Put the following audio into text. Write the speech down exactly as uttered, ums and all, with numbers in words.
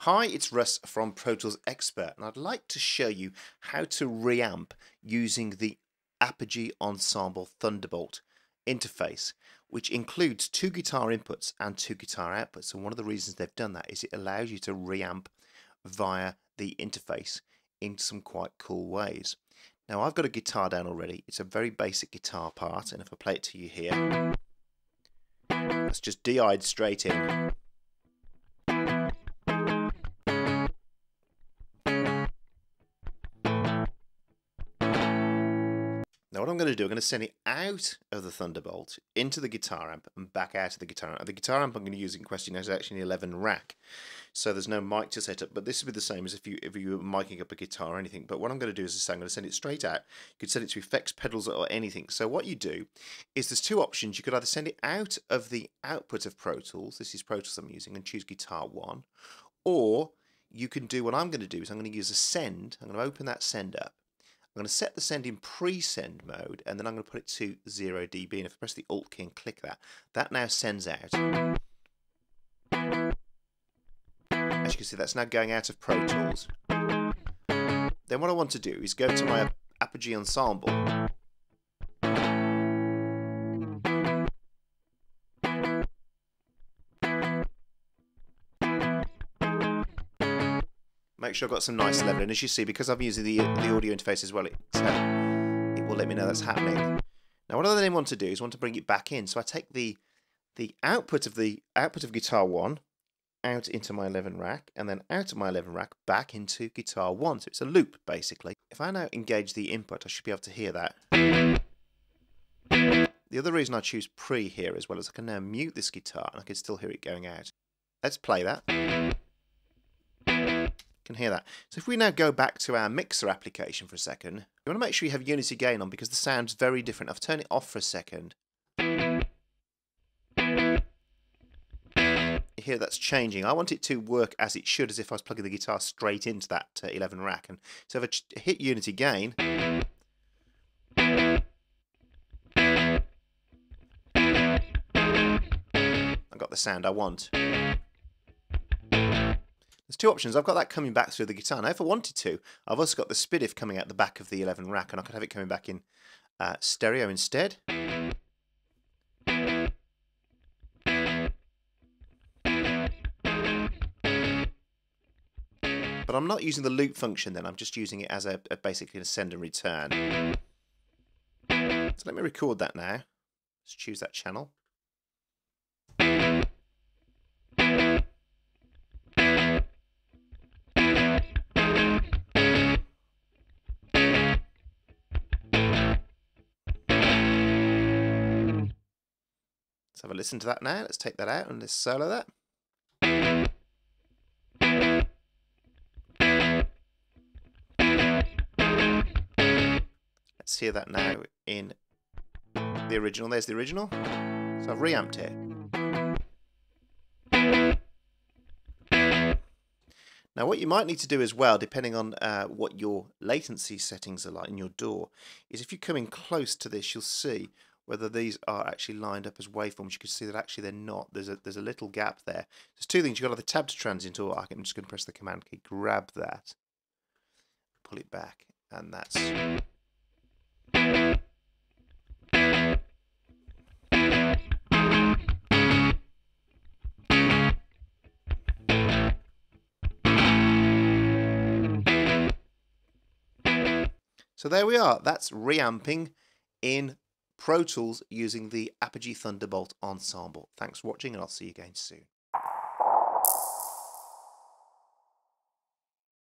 Hi, it's Russ from Pro Tools Expert, and I'd like to show you how to reamp using the Apogee Ensemble Thunderbolt interface, which includes two guitar inputs and two guitar outputs. And one of the reasons they've done that is it allows you to reamp via the interface in some quite cool ways. Now, I've got a guitar down already. It's a very basic guitar part, and if I play it to you here, that's just D I'd straight in. Now what I'm going to do, I'm going to send it out of the Thunderbolt into the guitar amp and back out of the guitar amp. The guitar amp I'm going to use in question is actually an eleven rack, so there's no mic to set up, but this would be the same as if you if you were micing up a guitar or anything. But what I'm going to do is this, I'm going to send it straight out. You could send it to effects, pedals or anything. So what you do is there's two options. You could either send it out of the output of Pro Tools, this is Pro Tools I'm using, and choose guitar one, or you can do what I'm going to do is I'm going to use a send. I'm going to open that send up. I'm going to set the send in pre-send mode, and then I'm going to put it to zero D B, and if I press the Alt key and click that, that now sends out. As you can see, that's now going out of Pro Tools. Then what I want to do is go to my Apogee Ensemble. Make sure I've got some nice leveling. As you see, because I'm using the, the audio interface as well, it, uh, it will let me know that's happening. Now what I then want to do is want to bring it back in. So I take the the output of the output of guitar one out into my eleven rack, and then out of my eleven rack back into guitar one. So it's a loop basically. If I now engage the input, I should be able to hear that. The other reason I choose pre here as well is I can now mute this guitar and I can still hear it going out. Let's play that. Can hear that. So if we now go back to our mixer application for a second, you want to make sure you have Unity Gain on because the sound's very different. I've turned it off for a second. You hear that's changing. I want it to work as it should, as if I was plugging the guitar straight into that uh, eleven rack. And so if I hit Unity Gain, I've got the sound I want. There's two options. I've got that coming back through the guitar. Now, if I wanted to, I've also got the S P D I F coming out the back of the eleven rack, and I could have it coming back in uh, stereo instead. But I'm not using the loop function then. I'm just using it as a, a basically a send and return. So let me record that now. Let's choose that channel. Let's have a listen to that now. Let's take that out and let's solo that. Let's hear that now in the original. There's the original. So I've reamped here. Now what you might need to do as well, depending on uh, what your latency settings are like in your D A W, is if you come in close to this, you'll see whether these are actually lined up as waveforms. You can see that actually they're not. There's a there's a little gap there. There's two things. You've got either tab to transient, or I'm just going to press the command key, grab that, pull it back, and that's. So there we are. That's reamping in Pro Tools using the Apogee Thunderbolt Ensemble. Thanks for watching, and I'll see you again soon.